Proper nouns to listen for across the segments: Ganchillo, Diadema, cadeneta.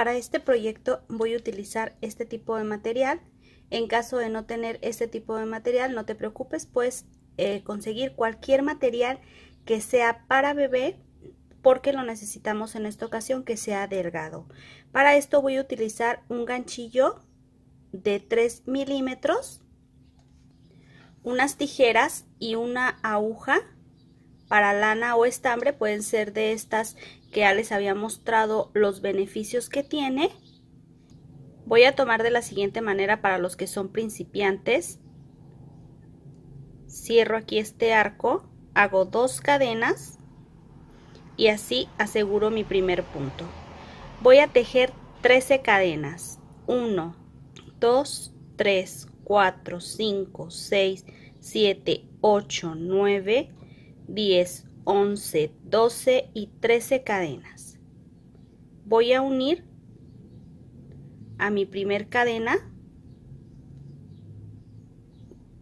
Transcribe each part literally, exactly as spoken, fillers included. Para este proyecto voy a utilizar este tipo de material. En caso de no tener este tipo de material, no te preocupes, puedes eh, conseguir cualquier material que sea para bebé, porque lo necesitamos en esta ocasión que sea delgado. Para esto voy a utilizar un ganchillo de tres milímetros, unas tijeras y una aguja para lana o estambre. Pueden ser de estas que ya les había mostrado los beneficios que tiene. Voy a tomar de la siguiente manera para los que son principiantes. Cierro aquí este arco, hago dos cadenas y así aseguro mi primer punto. Voy a tejer trece cadenas. uno, dos, tres, cuatro, cinco, seis, siete, ocho, nueve, diez, once, doce y trece cadenas. Voy a unir a mi primer cadena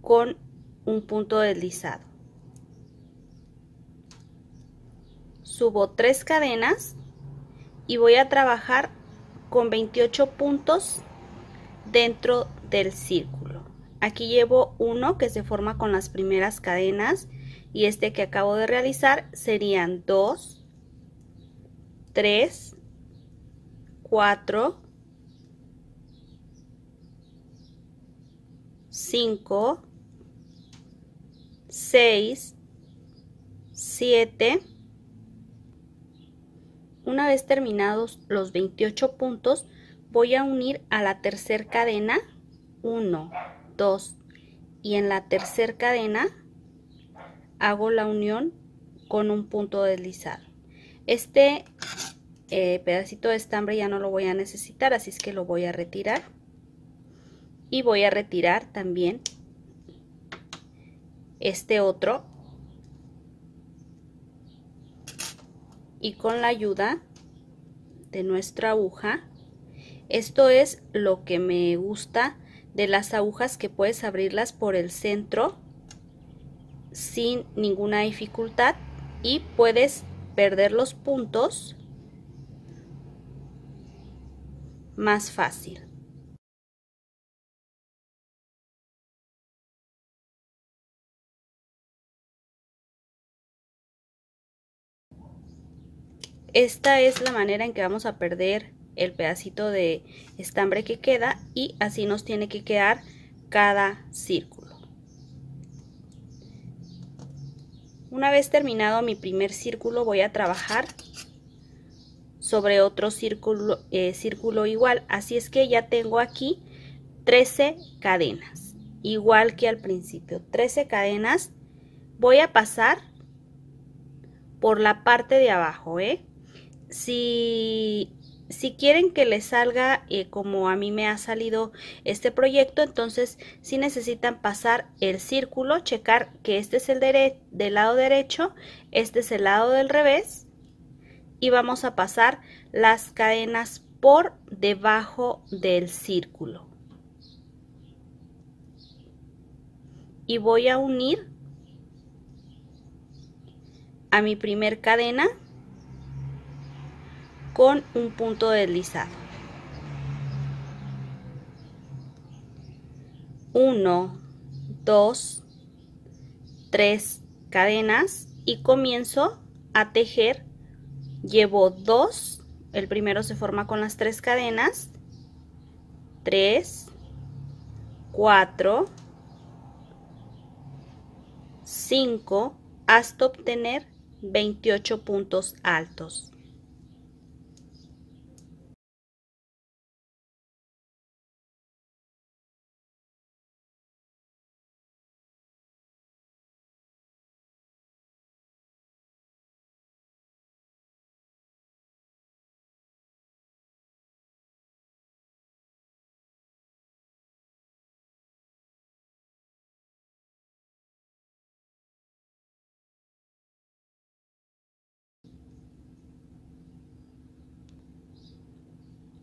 con un punto deslizado. Subo tres cadenas y voy a trabajar con veintiocho puntos dentro del círculo. Aquí llevo uno que se forma con las primeras cadenas y este que acabo de realizar serían dos, tres, cuatro, cinco, seis, siete. Una vez terminados los veintiocho puntos, voy a unir a la tercera cadena uno, dos y en la tercera cadena hago la unión con un punto deslizado. Este eh, pedacito de estambre ya no lo voy a necesitar, así es que lo voy a retirar. Y voy a retirar también este otro. Y con la ayuda de nuestra aguja, esto es lo que me gusta de las agujas, que puedes abrirlas por el centro sin ninguna dificultad y puedes perder los puntos más fácil. Esta es la manera en que vamos a perder el pedacito de estambre que queda y así nos tiene que quedar cada círculo. Una vez terminado mi primer círculo, voy a trabajar sobre otro círculo, eh, círculo igual. Así es que ya tengo aquí trece cadenas, igual que al principio, trece cadenas. Voy a pasar por la parte de abajo, ¿eh? Si, si quieren que les salga eh, como a mí me ha salido este proyecto, entonces si necesitan pasar el círculo, checar que este es el dere- del lado derecho, este es el lado del revés, y vamos a pasar las cadenas por debajo del círculo. Y voy a unir a mi primer cadena con un punto deslizado. uno, dos, tres cadenas y comienzo a tejer. Llevo dos, el primero se forma con las tres cadenas, tres, cuatro, cinco, hasta obtener veintiocho puntos altos.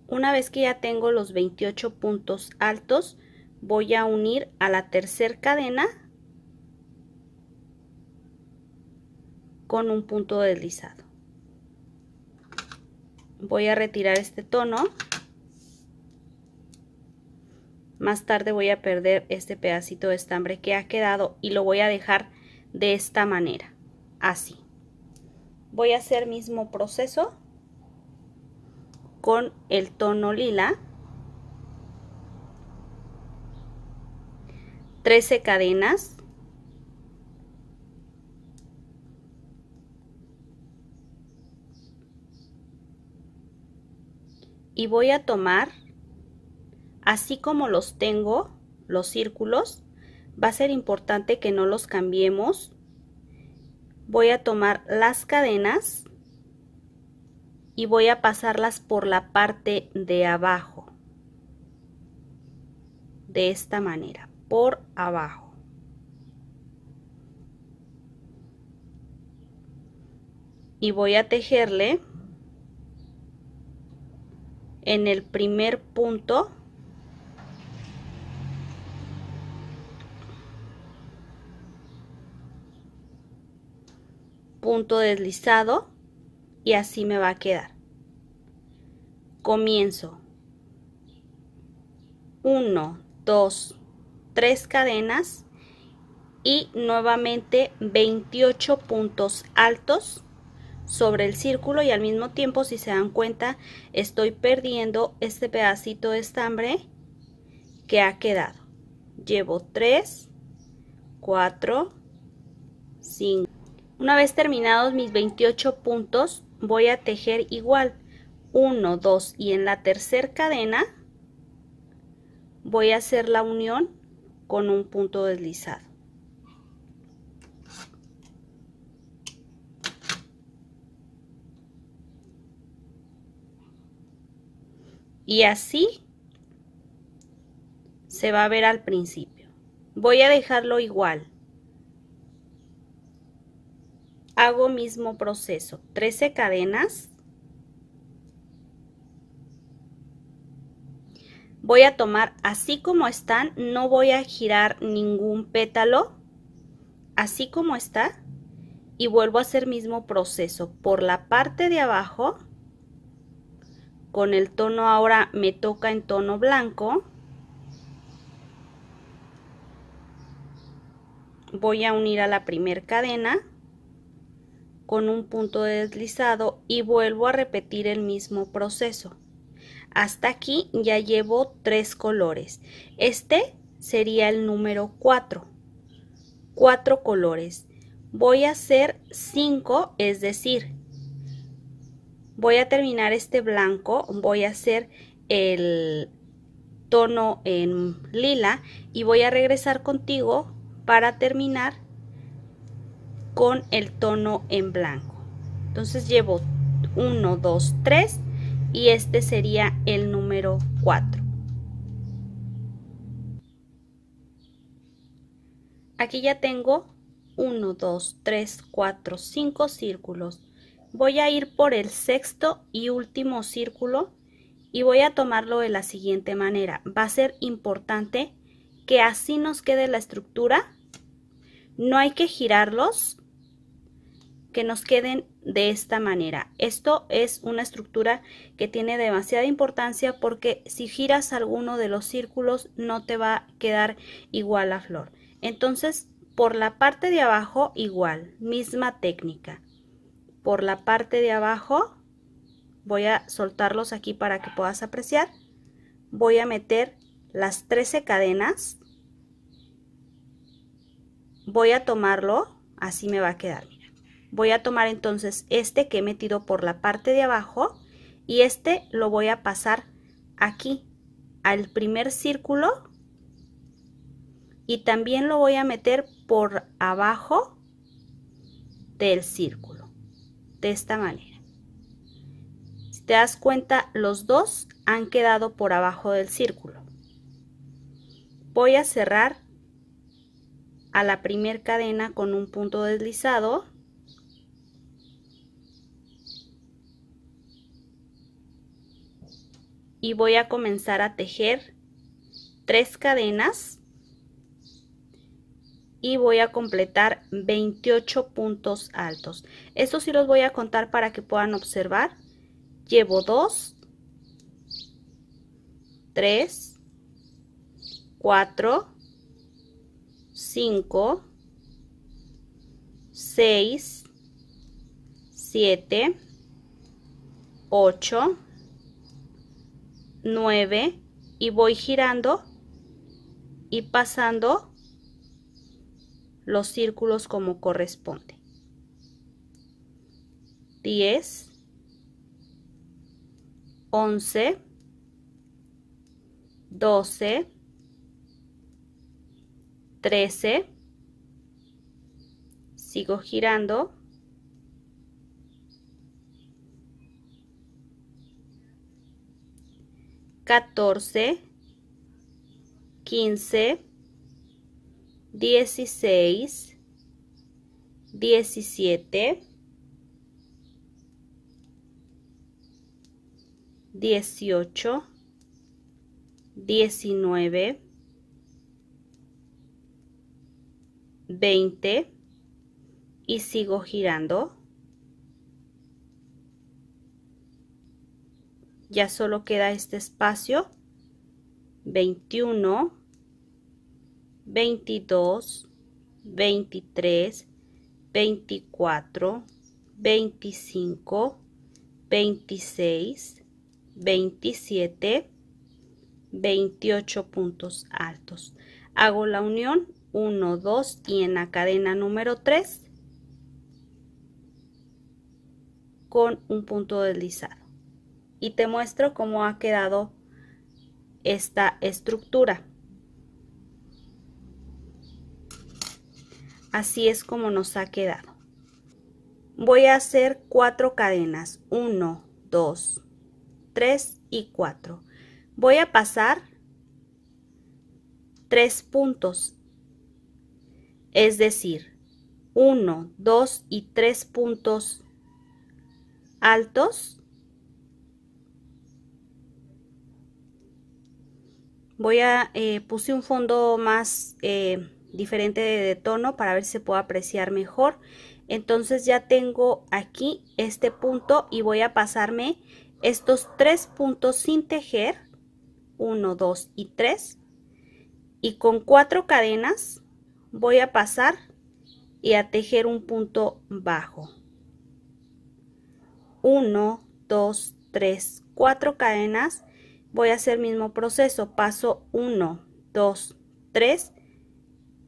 Una vez que ya tengo los veintiocho puntos altos, voy a unir a la tercera cadena con un punto deslizado. voy a retirar este tono. Más tarde voy a perder este pedacito de estambre que ha quedado y lo voy a dejar de esta manera, así. Voy a hacer el mismo proceso con el tono lila. trece cadenas. Y voy a tomar, así como los tengo, los círculos, va a ser importante que no los cambiemos. Voy a tomar las cadenas y voy a pasarlas por la parte de abajo. De esta manera, por abajo. Y voy a tejerle en el primer punto. Punto deslizado, y así me va a quedar. Comienzo uno, dos, tres cadenas y nuevamente veintiocho puntos altos sobre el círculo, y al mismo tiempo, si se dan cuenta, estoy perdiendo este pedacito de estambre que ha quedado. Llevo tres, cuatro, cinco. Una vez terminados mis veintiocho puntos, voy a tejer igual uno, dos y en la tercera cadena voy a hacer la unión con un punto deslizado. Y así se va a ver al principio. Voy a dejarlo igual. Hago mismo proceso, trece cadenas. Voy a tomar así como están, no voy a girar ningún pétalo, así como está, y vuelvo a hacer mismo proceso por la parte de abajo. Con el tono, ahora me toca en tono blanco. Voy a unir a la primera cadena con un punto deslizado y vuelvo a repetir el mismo proceso. Hasta aquí ya llevo tres colores. Este sería el número cuatro. Cuatro colores. Voy a hacer cinco, es decir, voy a terminar este blanco, voy a hacer el tono en lila y voy a regresar contigo para terminar con el tono en blanco. Entonces llevo uno, dos, tres y este sería el número cuatro. Aquí ya tengo uno, dos, tres, cuatro, cinco círculos. Voy a ir por el sexto y último círculo y voy a tomarlo de la siguiente manera. Va a ser importante que así nos quede la estructura. No hay que girarlos, que nos queden de esta manera. Esto es una estructura que tiene demasiada importancia, porque si giras alguno de los círculos no te va a quedar igual la flor. Entonces, por la parte de abajo igual, misma técnica. Por la parte de abajo, voy a soltarlos aquí para que puedas apreciar. Voy a meter las trece cadenas. Voy a tomarlo, así me va a quedar. Voy a tomar entonces este que he metido por la parte de abajo y este lo voy a pasar aquí al primer círculo y también lo voy a meter por abajo del círculo, de esta manera. Si te das cuenta, los dos han quedado por abajo del círculo. Voy a cerrar a la primera cadena con un punto deslizado. Y voy a comenzar a tejer tres cadenas y voy a completar veintiocho puntos altos. Estos sí los voy a contar para que puedan observar. llevo dos, tres, cuatro, cinco, seis, siete, ocho, nueve y voy girando y pasando los círculos como corresponde. diez, once, doce, trece, sigo girando, catorce, quince, dieciséis, diecisiete, dieciocho, diecinueve, veinte y sigo girando. Ya solo queda este espacio. veintiuno, veintidós, veintitrés, veinticuatro, veinticinco, veintiséis, veintisiete, veintiocho puntos altos. Hago la unión uno, dos y en la cadena número tres con un punto deslizado. Y te muestro cómo ha quedado esta estructura. Así es como nos ha quedado. Voy a hacer cuatro cadenas, uno, dos, tres y cuatro. Voy a pasar tres puntos, es decir, uno, dos y tres puntos altos. Voy a, eh, puse un fondo más eh, diferente de, de tono para ver si se puede apreciar mejor. Entonces ya tengo aquí este punto y voy a pasarme estos tres puntos sin tejer. uno, dos y tres. Y con cuatro cadenas voy a pasar y a tejer un punto bajo. uno, dos, tres, cuatro cadenas. Voy a hacer el mismo proceso, paso uno, dos, tres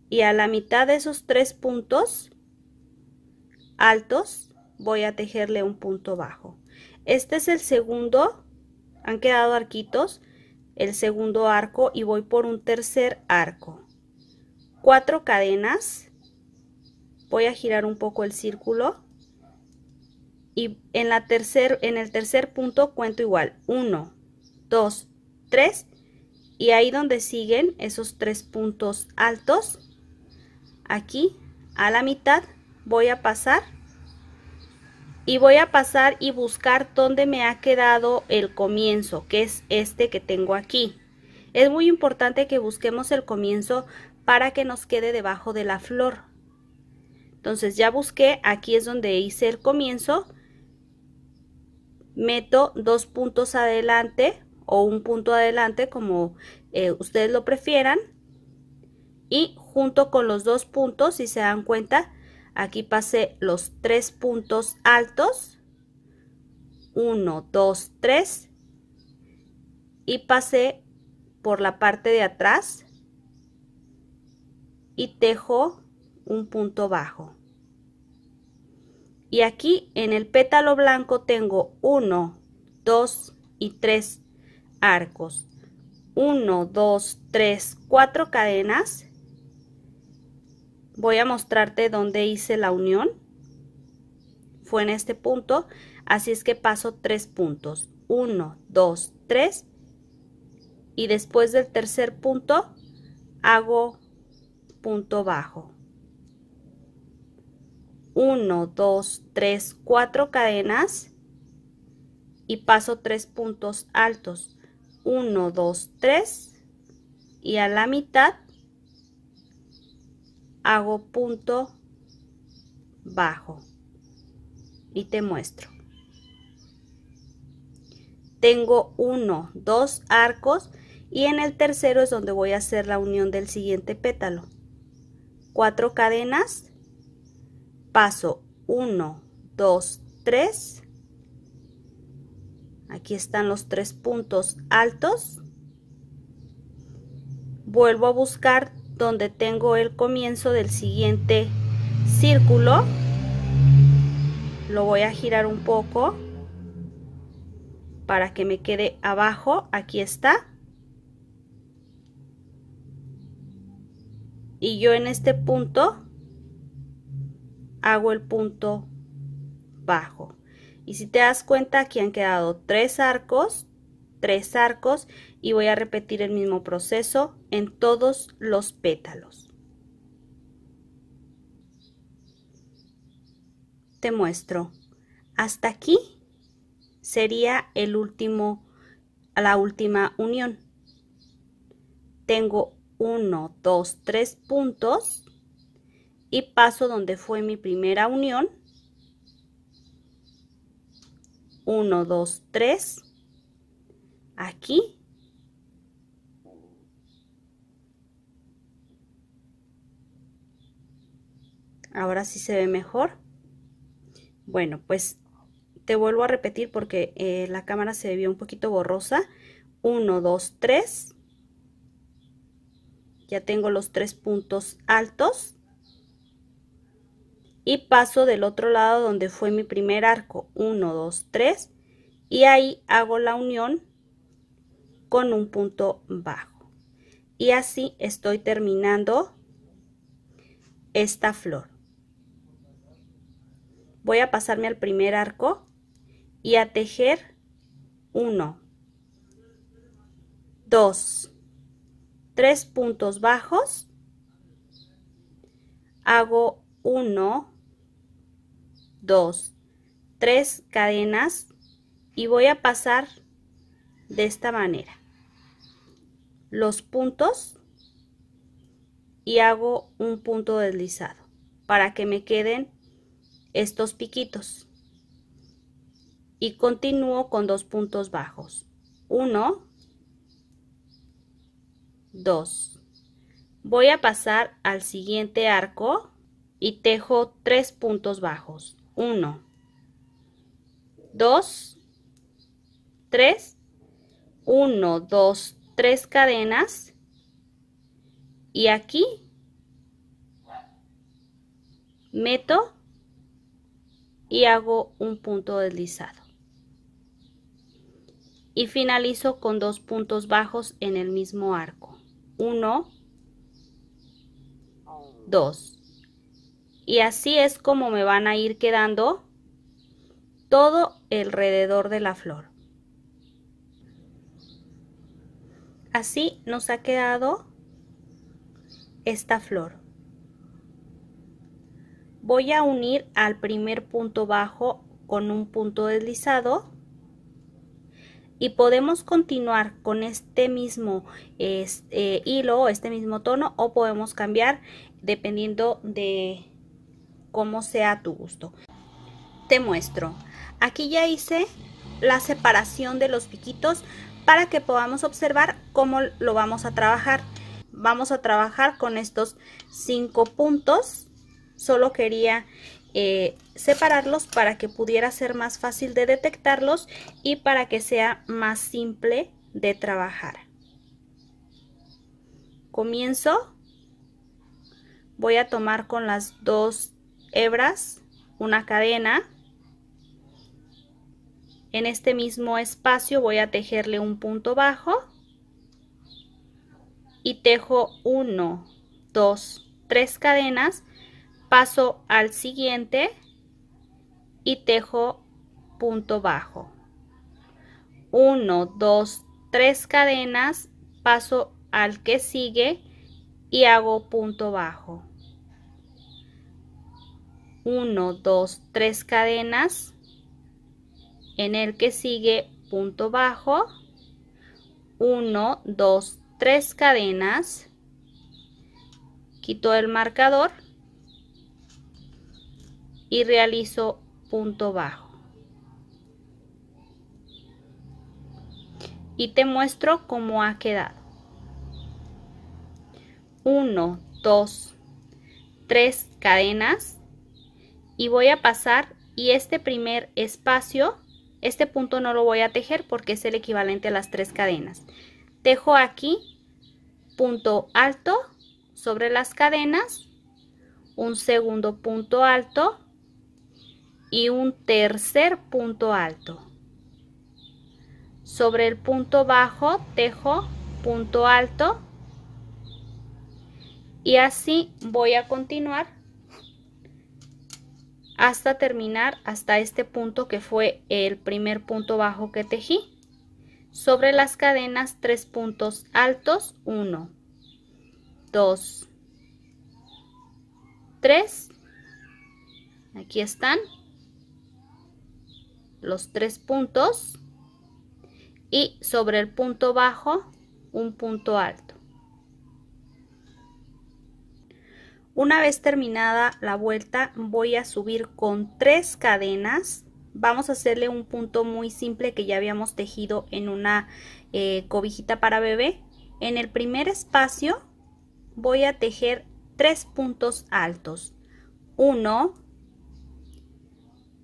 y a la mitad de esos tres puntos altos voy a tejerle un punto bajo. Este es el segundo, han quedado arquitos, el segundo arco y voy por un tercer arco. Cuatro cadenas, voy a girar un poco el círculo y en, la tercer, en el tercer punto cuento igual, uno, dos, tres y ahí donde siguen esos tres puntos altos, aquí a la mitad voy a pasar y voy a pasar y buscar dónde me ha quedado el comienzo, que es este que tengo aquí. Es muy importante que busquemos el comienzo para que nos quede debajo de la flor. Entonces ya busqué, aquí es donde hice el comienzo, meto dos puntos adelante o un punto adelante como eh, ustedes lo prefieran y junto con los dos puntos, si se dan cuenta, aquí pasé los tres puntos altos, uno, dos, tres y pasé por la parte de atrás y tejo un punto bajo. Y aquí en el pétalo blanco tengo uno, dos y tres arcos, uno, dos, tres, cuatro cadenas. Voy a mostrarte dónde hice la unión, fue en este punto, así es que paso tres puntos, uno, dos, tres y después del tercer punto hago punto bajo. uno, dos, tres, cuatro cadenas y paso tres puntos altos, uno, dos, tres y a la mitad hago punto bajo y te muestro. tengo uno, dos arcos y en el tercero es donde voy a hacer la unión del siguiente pétalo. Cuatro cadenas, paso uno, dos, tres. Aquí están los tres puntos altos. Vuelvo a buscar donde tengo el comienzo del siguiente círculo. Lo voy a girar un poco para que me quede abajo. Aquí está. Y yo en este punto hago el punto bajo. Y si te das cuenta, aquí han quedado tres arcos, tres arcos, y voy a repetir el mismo proceso en todos los pétalos. Te muestro. Hasta aquí sería el último, la última unión. Tengo uno, dos, tres puntos y paso donde fue mi primera unión. uno, dos, tres. Aquí ahora sí se ve mejor. Bueno, pues te vuelvo a repetir porque eh, la cámara se vio un poquito borrosa. uno, dos, tres. Ya tengo los tres puntos altos y paso del otro lado donde fue mi primer arco. uno, dos, tres y ahí hago la unión con un punto bajo y así estoy terminando esta flor. Voy a pasarme al primer arco y a tejer uno, dos, tres puntos bajos, hago uno, dos, tres cadenas y voy a pasar de esta manera los puntos y hago un punto deslizado para que me queden estos piquitos y continúo con dos puntos bajos. uno, dos. Voy a pasar al siguiente arco y tejo tres puntos bajos. uno, dos, tres. uno, dos, tres cadenas y aquí meto y hago un punto deslizado y finalizo con dos puntos bajos en el mismo arco. uno, dos y así es como me van a ir quedando todo alrededor de la flor. Así nos ha quedado esta flor. Voy a unir al primer punto bajo con un punto deslizado y podemos continuar con este mismo este, eh, hilo, este mismo tono, o podemos cambiar dependiendo de cómo sea a tu gusto. Te muestro. Aquí ya hice la separación de los piquitos para que podamos observar cómo lo vamos a trabajar. Vamos a trabajar con estos cinco puntos. Solo quería eh, separarlos para que pudiera ser más fácil de detectarlos y para que sea más simple de trabajar. Comienzo. Voy a tomar con las dos hebras una cadena. En este mismo espacio voy a tejerle un punto bajo y tejo uno, dos, tres cadenas, paso al siguiente y tejo punto bajo. uno, dos, tres cadenas, paso al que sigue y hago punto bajo. uno, dos, tres cadenas. En el que sigue punto bajo, uno, dos, tres cadenas, quito el marcador y realizo punto bajo. y te muestro cómo ha quedado. Uno, dos, tres cadenas y voy a pasar, y este primer espacio, este punto no lo voy a tejer porque es el equivalente a las tres cadenas. Tejo aquí punto alto sobre las cadenas, un segundo punto alto y un tercer punto alto. Sobre el punto bajo tejo punto alto y así voy a continuar hasta terminar hasta este punto que fue el primer punto bajo que tejí. Sobre las cadenas tres puntos altos, uno, dos, tres, aquí están los tres puntos y sobre el punto bajo un punto alto. Una vez terminada la vuelta voy a subir con tres cadenas. Vamos a hacerle un punto muy simple que ya habíamos tejido en una eh, cobijita para bebé. En el primer espacio voy a tejer tres puntos altos, uno,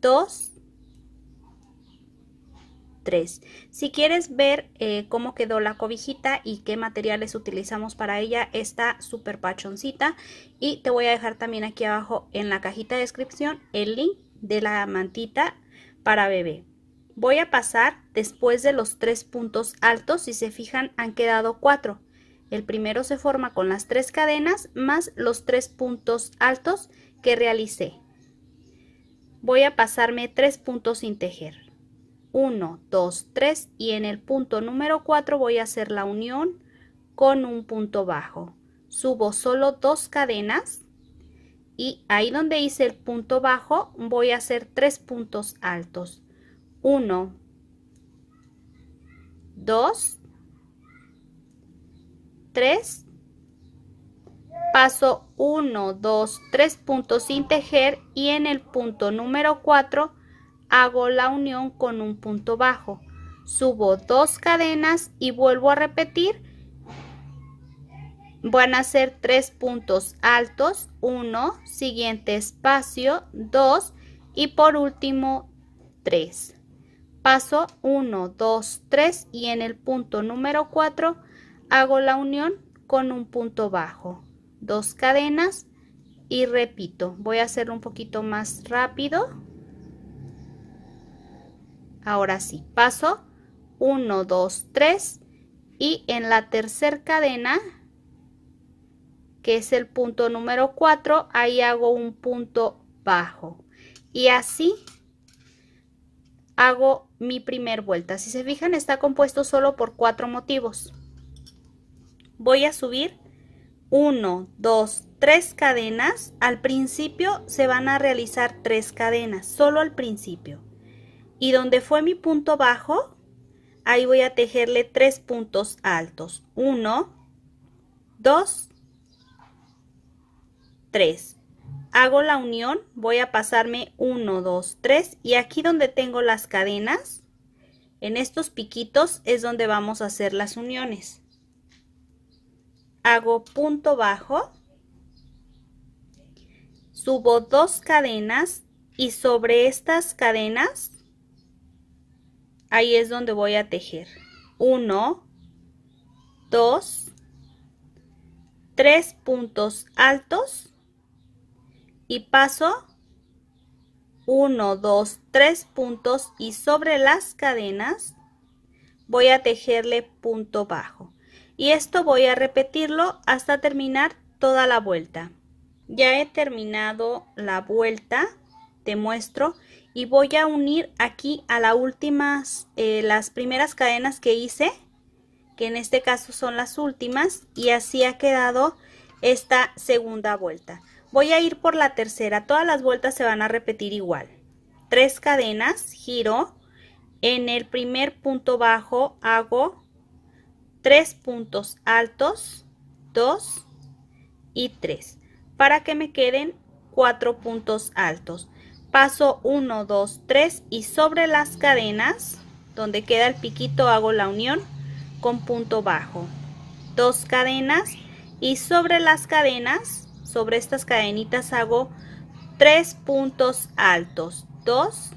dos, tres. Si quieres ver eh, cómo quedó la cobijita y qué materiales utilizamos para ella, está súper pachoncita, y te voy a dejar también aquí abajo en la cajita de descripción el link de la mantita para bebé. Voy a pasar después de los tres puntos altos. Si se fijan, han quedado cuatro. El primero se forma con las tres cadenas más los tres puntos altos que realicé. Voy a pasarme tres puntos sin tejer, uno, dos, tres, y en el punto número cuatro voy a hacer la unión con un punto bajo. Subo solo dos cadenas y ahí donde hice el punto bajo voy a hacer tres puntos altos, uno, dos, tres, paso uno, dos, tres puntos sin tejer y en el punto número cuatro hago la unión con un punto bajo, subo dos cadenas y vuelvo a repetir. Van a ser tres puntos altos, uno, siguiente espacio, dos y por último tres. Paso uno, dos, tres y en el punto número cuatro hago la unión con un punto bajo, dos cadenas y repito. Voy a hacerlo un poquito más rápido. Ahora sí, paso uno, dos, tres y en la tercera cadena, que es el punto número cuatro, ahí hago un punto bajo y así hago mi primer vuelta. Si se fijan, está compuesto solo por cuatro motivos. Voy a subir uno, dos, tres cadenas. Al principio se van a realizar tres cadenas, solo al principio. Y donde fue mi punto bajo, ahí voy a tejerle tres puntos altos, uno, dos, tres. Hago la unión, voy a pasarme uno, dos, tres y aquí donde tengo las cadenas, en estos piquitos es donde vamos a hacer las uniones. Hago punto bajo, subo dos cadenas y sobre estas cadenas ahí es donde voy a tejer uno, dos, tres puntos altos y paso uno, dos, tres puntos y sobre las cadenas voy a tejerle punto bajo. Y esto voy a repetirlo hasta terminar toda la vuelta. Ya he terminado la vuelta, te muestro. Y voy a unir aquí a la últimas, eh, las primeras cadenas que hice, que en este caso son las últimas, y así ha quedado esta segunda vuelta. Voy a ir por la tercera, todas las vueltas se van a repetir igual. Tres cadenas, giro, en el primer punto bajo hago tres puntos altos, dos y tres, para que me queden cuatro puntos altos. Paso uno, dos, tres y sobre las cadenas, donde queda el piquito, hago la unión con punto bajo, dos cadenas, y sobre las cadenas, sobre estas cadenitas hago tres puntos altos, dos,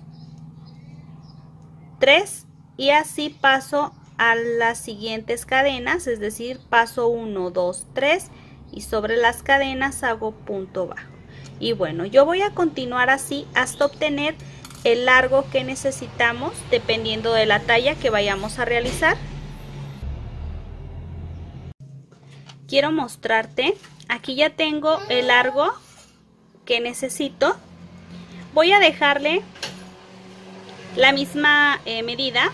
tres, y así paso a las siguientes cadenas, es decir, paso uno, dos, tres, y sobre las cadenas hago punto bajo. Y bueno, yo voy a continuar así hasta obtener el largo que necesitamos dependiendo de la talla que vayamos a realizar. Quiero mostrarte, aquí ya tengo el largo que necesito. Voy a dejarle la misma eh, medida,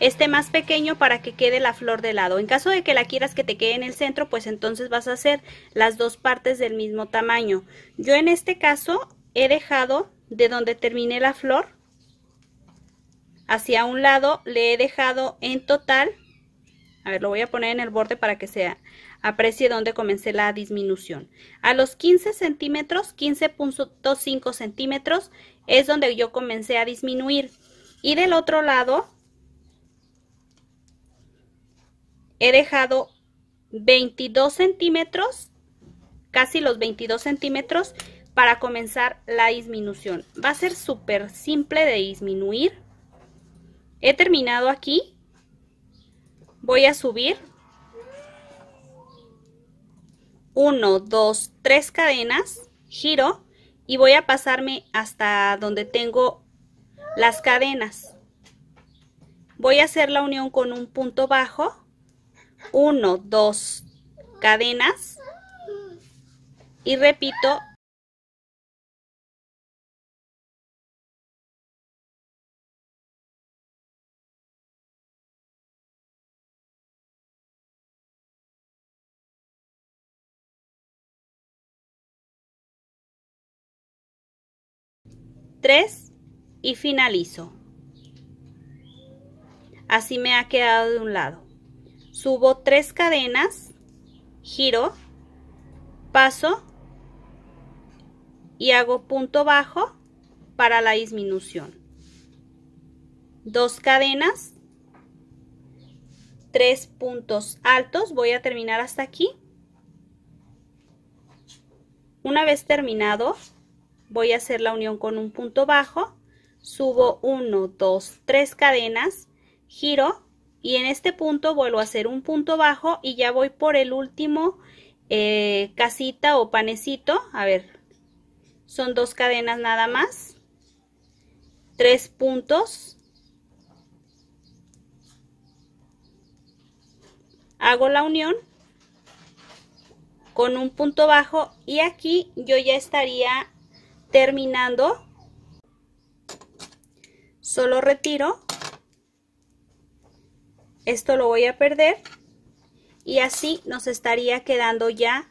este más pequeño para que quede la flor de lado. En caso de que la quieras que te quede en el centro, pues entonces vas a hacer las dos partes del mismo tamaño. Yo en este caso he dejado de donde terminé la flor hacia un lado, le he dejado en total, a ver, lo voy a poner en el borde para que se aprecie donde comencé la disminución. A los quince centímetros, quince punto cinco centímetros es donde yo comencé a disminuir, y del otro lado he dejado veintidós centímetros, casi los veintidós centímetros, para comenzar la disminución. Va a ser súper simple de disminuir. He terminado aquí. Voy a subir uno, dos, tres cadenas, giro y voy a pasarme hasta donde tengo las cadenas. Voy a hacer la unión con un punto bajo. uno, dos cadenas y repito tres y finalizo. Así me ha quedado de un lado. Subo tres cadenas, giro, paso y hago punto bajo para la disminución. Dos cadenas, tres puntos altos, voy a terminar hasta aquí. Una vez terminado, voy a hacer la unión con un punto bajo, subo uno, dos, tres cadenas, giro. Y en este punto vuelvo a hacer un punto bajo y ya voy por el último eh, casita o panecito. A ver, son dos cadenas nada más, tres puntos, hago la unión con un punto bajo y aquí yo ya estaría terminando. Solo retiro. Esto lo voy a perder y así nos estaría quedando ya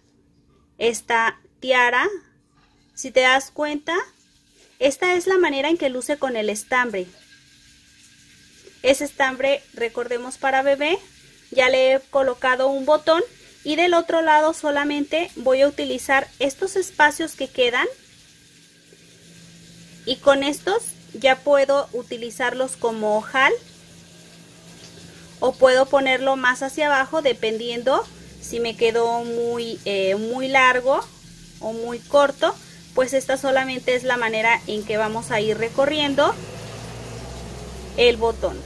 esta tiara. Si te das cuenta, esta es la manera en que luce con el estambre. Ese estambre, recordemos, para bebé, ya le he colocado un botón y del otro lado solamente voy a utilizar estos espacios que quedan y con estos ya puedo utilizarlos como ojal. O puedo ponerlo más hacia abajo dependiendo si me quedó muy, eh, muy largo o muy corto. Pues esta solamente es la manera en que vamos a ir recorriendo el botón.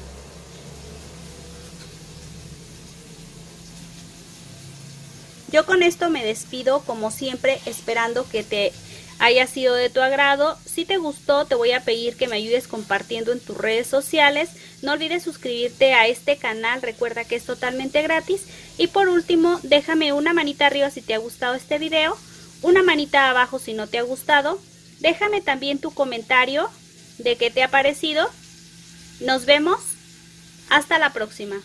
Yo con esto me despido, como siempre, esperando que te haya sido de tu agrado. Si te gustó, te voy a pedir que me ayudes compartiendo en tus redes sociales. No olvides suscribirte a este canal, recuerda que es totalmente gratis. Y por último, déjame una manita arriba si te ha gustado este video, una manita abajo si no te ha gustado. Déjame también tu comentario de qué te ha parecido. Nos vemos, hasta la próxima.